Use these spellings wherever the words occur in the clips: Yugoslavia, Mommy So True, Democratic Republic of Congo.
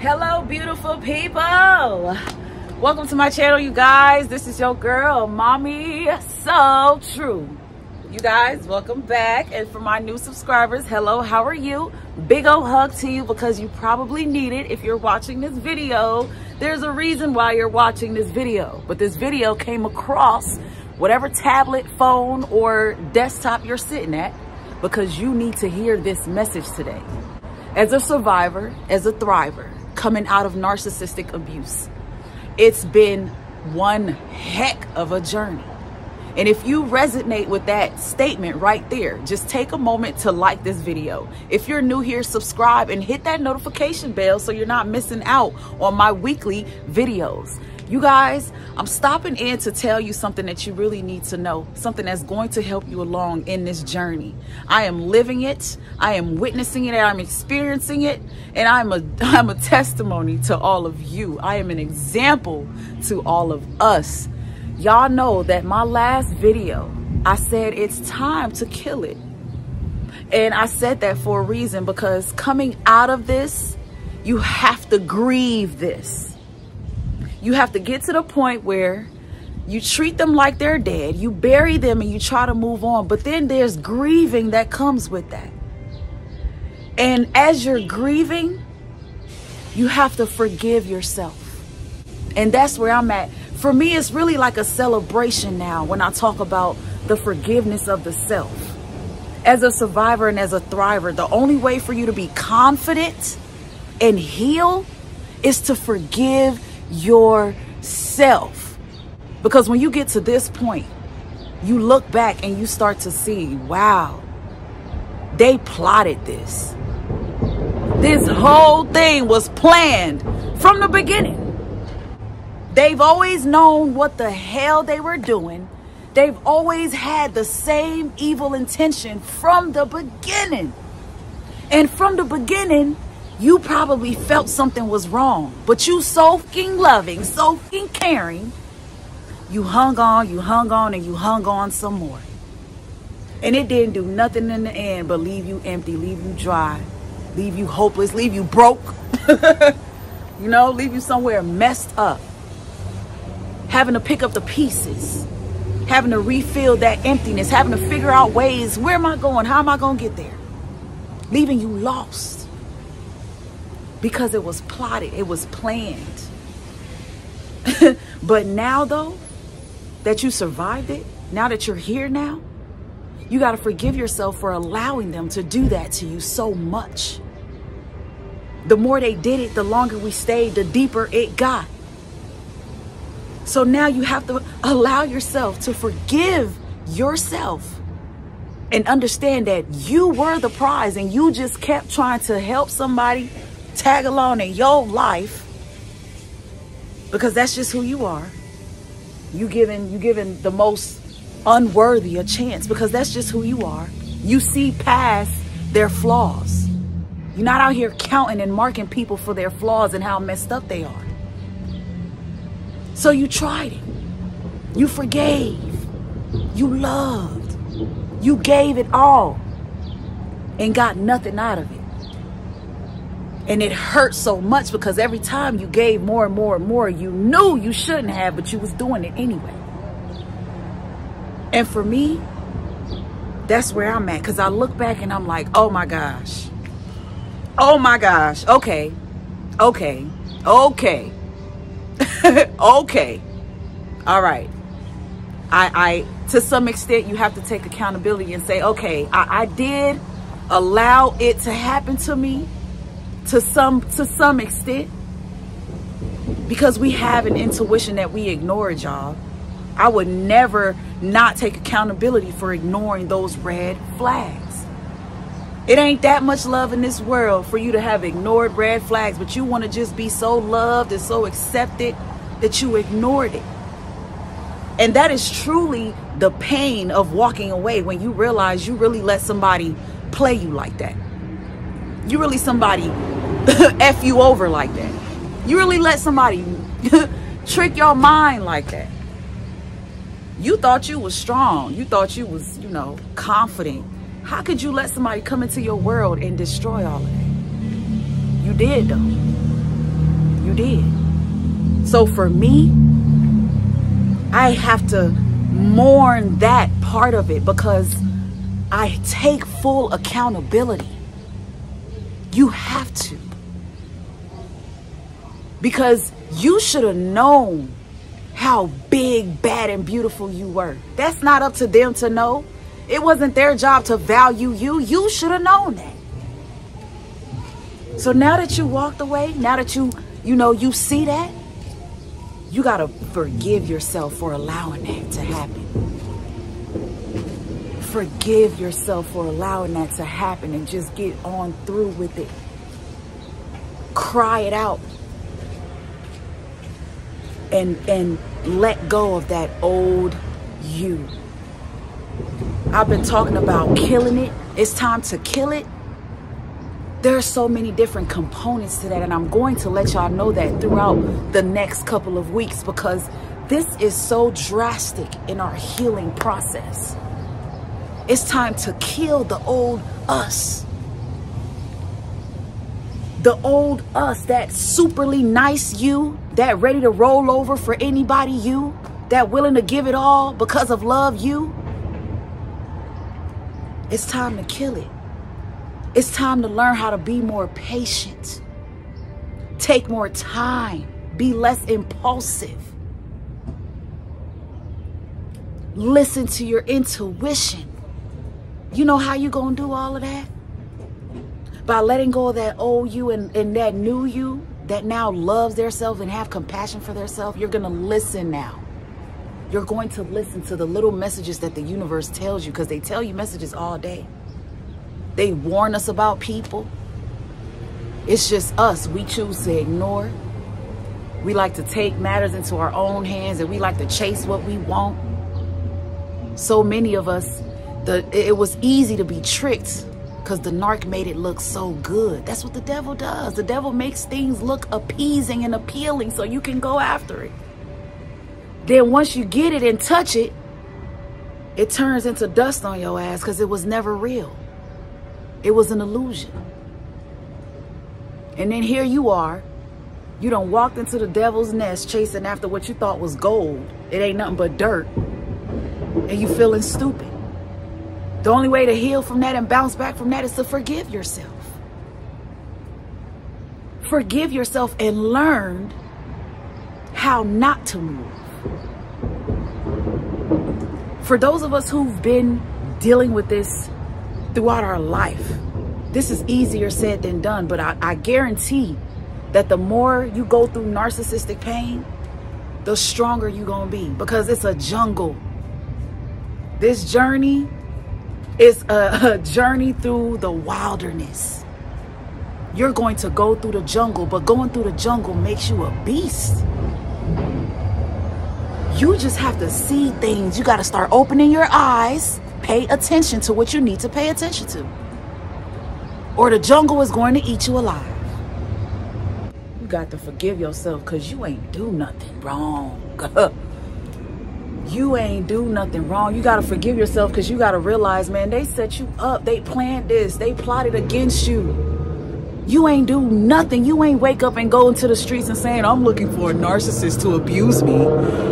Hello beautiful people, welcome to my channel. You guys, this is your girl Mommy So True. You guys, welcome back. And for my new subscribers, hello, how are you? Big ol' hug to you, because you probably need it. If you're watching this video, there's a reason why you're watching this video, but this video came across whatever tablet, phone, or desktop you're sitting at, because you need to hear this message today. As a survivor, as a thriver, coming out of narcissistic abuse, it's been one heck of a journey. And if you resonate with that statement right there, just take a moment to like this video. If you're new here, subscribe and hit that notification bell so you're not missing out on my weekly videos. You guys, I'm stopping in to tell you something that you really need to know, something that's going to help you along in this journey. I am living it, I am witnessing it, I'm experiencing it, and I'm a testimony to all of you. I am an example to all of us. Y'all know that my last video, I said it's time to kill it. And I said that for a reason, because coming out of this, you have to grieve this. You have to get to the point where you treat them like they're dead, you bury them and you try to move on, but then there's grieving that comes with that. And as you're grieving, you have to forgive yourself. And that's where I'm at. For me, it's really like a celebration now when I talk about the forgiveness of the self. As a survivor and as a thriver, the only way for you to be confident and heal is to forgive yourself. Because when you get to this point, you look back and you start to see, wow, they plotted this. This whole thing was planned from the beginning. They've always known what the hell they were doing. They've always had the same evil intention from the beginning. And from the beginning, you probably felt something was wrong, but you so fucking loving, so fucking caring, you hung on, and you hung on some more. And it didn't do nothing in the end but leave you empty, leave you dry, leave you hopeless, leave you broke, you know, leave you somewhere messed up. Having to pick up the pieces, having to refill that emptiness, having to figure out ways, where am I going? How am I going to get there? Leaving you lost. Because it was plotted, it was planned. But now though, that you survived it, now that you're here now, you got to forgive yourself for allowing them to do that to you so much. The more they did it, the longer we stayed, the deeper it got. So now you have to allow yourself to forgive yourself. And understand that you were the prize and you just kept trying to help somebody tag along in your life, because that's just who you are. You giving the most unworthy a chance, because that's just who you are. You see past their flaws. You're not out here counting and marking people for their flaws and how messed up they are. So you tried it. You forgave. You loved. You gave it all and got nothing out of it. And it hurt so much, because every time you gave more and more and more, you knew you shouldn't have, but you was doing it anyway. And for me, that's where I'm at, because I look back and I'm like, oh my gosh. Oh my gosh. Okay. Okay. Okay. Okay. All right. I to some extent, you have to take accountability and say, okay, I did allow it to happen to me to some extent, because we have an intuition that we ignored, y'all. I would never not take accountability for ignoring those red flags. It ain't that much love in this world for you to have ignored red flags, but you want to just be so loved and so accepted that you ignored it. And that is truly the pain of walking away, when you realize you really let somebody play you like that. You really somebody F you over like that. You really let somebody trick your mind like that. You thought you was strong. You thought you was, you know, confident. How could you let somebody come into your world and destroy all of that? You did though. did. So for me, I have to mourn that part of it because I take full accountability. You have to. Because you should have known how big, bad, and beautiful you were. That's not up to them to know. It wasn't their job to value you. You should have known that. So now that you walked away, now that you know, you see that, you got to forgive yourself for allowing that to happen. Forgive yourself for allowing that to happen and just get on through with it. Cry it out. And let go of that old you. I've been talking about killing it. It's time to kill it. There are so many different components to that, and I'm going to let y'all know that throughout the next couple of weeks because this is so drastic in our healing process. It's time to kill the old us. The old us, that superly nice you, that ready to roll over for anybody you, that willing to give it all because of love you. It's time to kill it. It's time to learn how to be more patient. Take more time. Be less impulsive. Listen to your intuition. You know how you gonna do all of that? By letting go of that old you and that new you that now loves themselves and have compassion for themselves. You're going to listen now. You're going to listen to the little messages that the universe tells you because they tell you messages all day. They warn us about people. It's just us. We choose to ignore. We like to take matters into our own hands and we like to chase what we want. So many of us, it was easy to be tricked. Because the narc made it look so good. That's what the devil does. The devil makes things look appeasing and appealing so you can go after it. Then once you get it and touch it, it turns into dust on your ass because it was never real. It was an illusion. And then here you are. You done walked into the devil's nest chasing after what you thought was gold. It ain't nothing but dirt. And you feeling stupid. The only way to heal from that and bounce back from that is to forgive yourself. Forgive yourself and learn how not to move. For those of us who've been dealing with this throughout our life, this is easier said than done, but I guarantee that the more you go through narcissistic pain, the stronger you're going to be because it's a jungle. This journey, it's a journey through the wilderness. You're going to go through the jungle, but going through the jungle makes you a beast. You just have to see things. You got to start opening your eyes, pay attention to what you need to pay attention to. Or the jungle is going to eat you alive. You got to forgive yourself because you ain't do nothing wrong. You ain't do nothing wrong. You got to forgive yourself because you got to realize, man, they set you up. They planned this. They plotted against you. You ain't do nothing. You ain't wake up and go into the streets and saying, I'm looking for a narcissist to abuse me.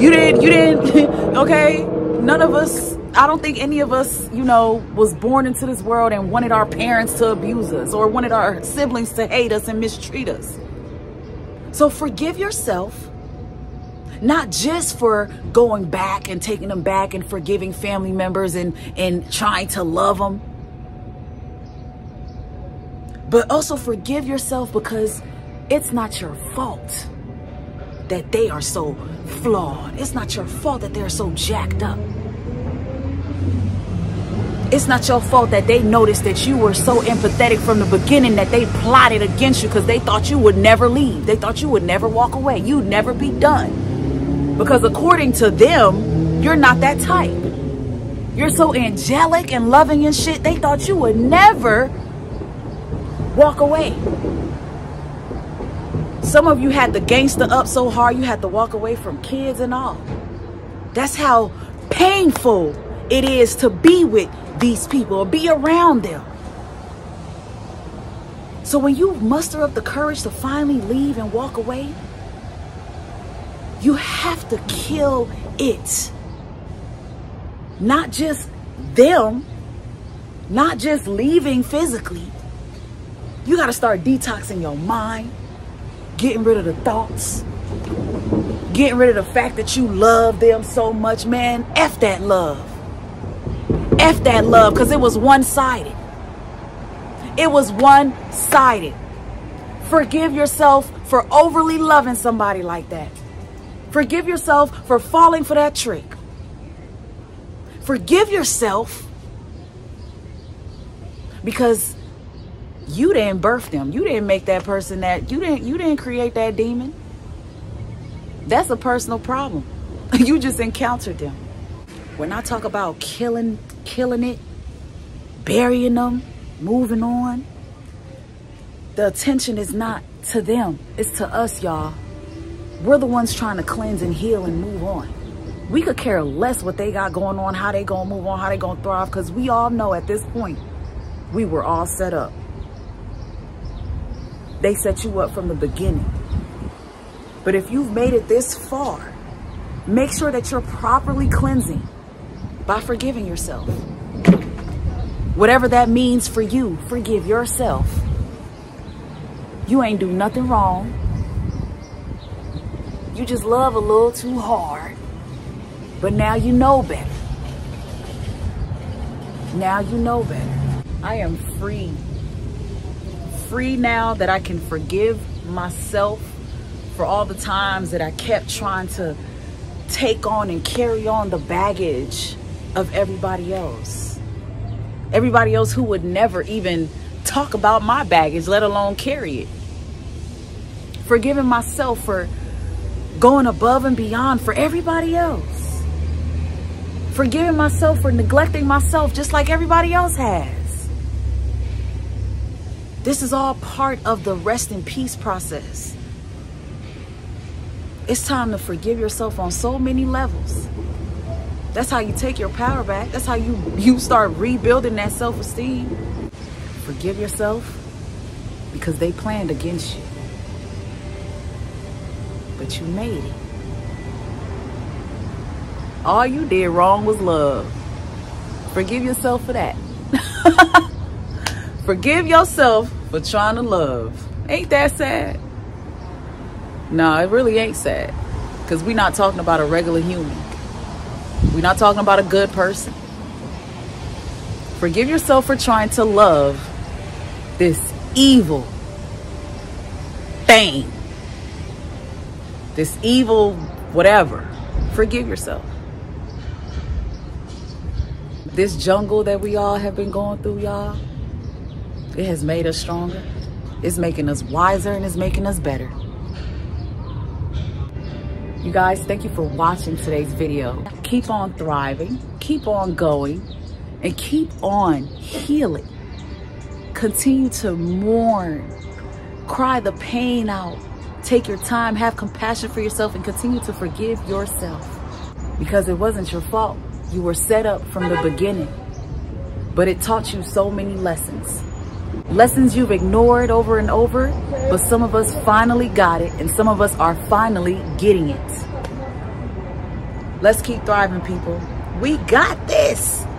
You didn't. Okay. None of us. I don't think any of us, you know, was born into this world and wanted our parents to abuse us or wanted our siblings to hate us and mistreat us. So forgive yourself. Not just for going back and taking them back and forgiving family members and trying to love them. But also forgive yourself because it's not your fault that they are so flawed. It's not your fault that they're so jacked up. It's not your fault that they noticed that you were so empathetic from the beginning that they plotted against you because they thought you would never leave. They thought you would never walk away. You'd never be done. Because according to them, you're not that type. You're so angelic and loving and shit. They thought you would never walk away. Some of you had the gangster up so hard you had to walk away from kids and all. That's how painful it is to be with these people or be around them. So when you muster up the courage to finally leave and walk away, you have to kill it. Not just them, not just leaving physically. You got to start detoxing your mind, getting rid of the thoughts, getting rid of the fact that you love them so much. Man, F that love. F that love, because it was one-sided. It was one-sided. Forgive yourself for overly loving somebody like that. Forgive yourself for falling for that trick. Forgive yourself because you didn't birth them. You didn't make that person that. You didn't create that demon. That's a personal problem. You just encountered them. When I talk about killing it, burying them, moving on, the attention is not to them. It's to us, y'all. We're the ones trying to cleanse and heal and move on. We could care less what they got going on, how they gonna move on, how they gonna thrive, because we all know at this point, we were all set up. They set you up from the beginning. But if you've made it this far, make sure that you're properly cleansing by forgiving yourself. Whatever that means for you, forgive yourself. You ain't do nothing wrong. You just love a little too hard. But now you know better. Now you know better. I am free. Free now that I can forgive myself for all the times that I kept trying to take on and carry on the baggage of everybody else. Everybody else who would never even talk about my baggage, let alone carry it. Forgiving myself for going above and beyond for everybody else. Forgiving myself for neglecting myself just like everybody else has. This is all part of the rest in peace process. It's time to forgive yourself on so many levels. That's how you take your power back. That's how you start rebuilding that self-esteem. Forgive yourself because they planned against you. But you made it. All you did wrong was love. Forgive yourself for that. Forgive yourself for trying to love. Ain't that sad? No, it really ain't sad. Because we're not talking about a regular human. We're not talking about a good person. Forgive yourself for trying to love this evil thing. This evil whatever. Forgive yourself. This jungle that we all have been going through, y'all, it has made us stronger. It's making us wiser and it's making us better. You guys, thank you for watching today's video. Keep on thriving, keep on going, and keep on healing. Continue to mourn, cry the pain out, take your time, have compassion for yourself, and continue to forgive yourself because it wasn't your fault. You were set up from the beginning, but it taught you so many lessons. Lessons you've ignored over and over, but some of us finally got it, and some of us are finally getting it. Let's keep thriving, people. We got this.